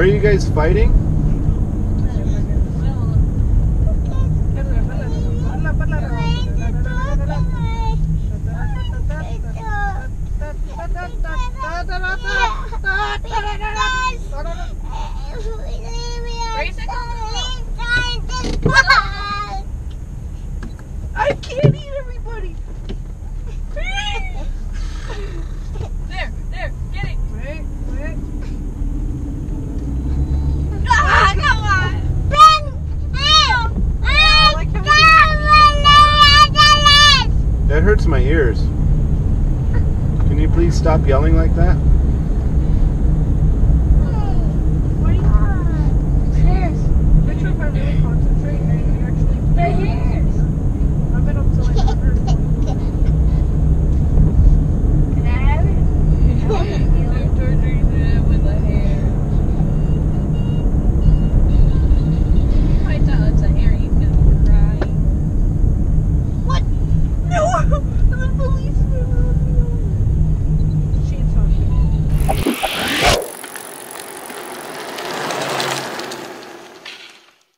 Why are you guys fighting? I can't eat everybody. There, there, get it. Wait, wait. Ah, come on. That hurts my ears. Can you please stop yelling like that? What are you doing? Chris, which ones are really cool?